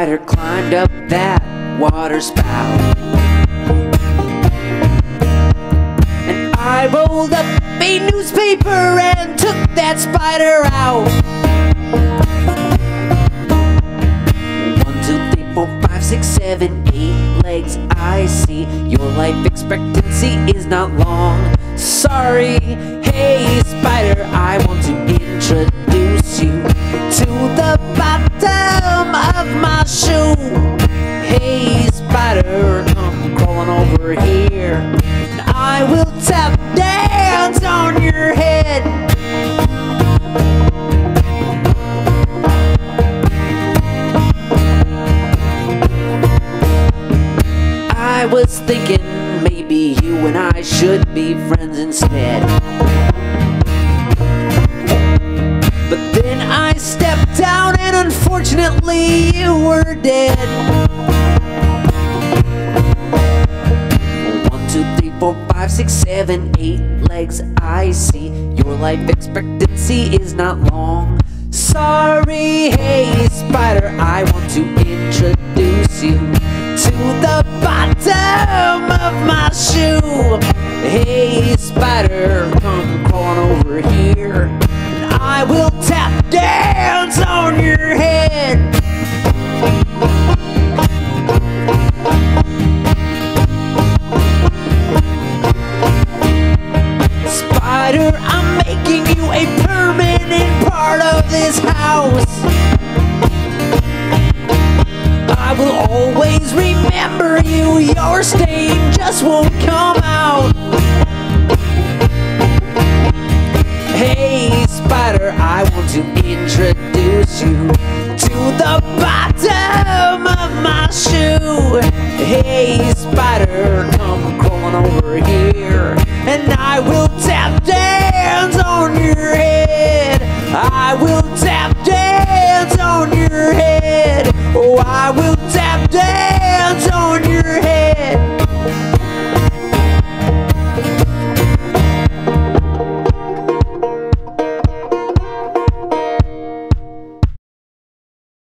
spider climbed up that water spout, and I rolled up a newspaper and took that spider out. 1, 2, 3, 4, 5, 6, 7, 8 legs I see. Your life expectancy is not long. Sorry, hey spider, I want to introduce you to the bottom of my shoe. Hey spider, come crawling over here, and I will tap dance on your head. I was thinking maybe you and I should be friends instead, but then I stepped down and unfortunately you were dead. 1, 2, 3, 4, 5, 6, 7, 8 legs I see. Your life expectancy is not long. Sorry, hey spider, I want to introduce you to the bottom of my shoe. Hey spider, come crawling over here, and I will tap dance on your head. Spider, I'm making you a permanent part of this house. I will always remember you, your stain just won't come out. Hey spider, I want to introduce you to the bottom of my shoe. Hey spider, come crawling over here, and I will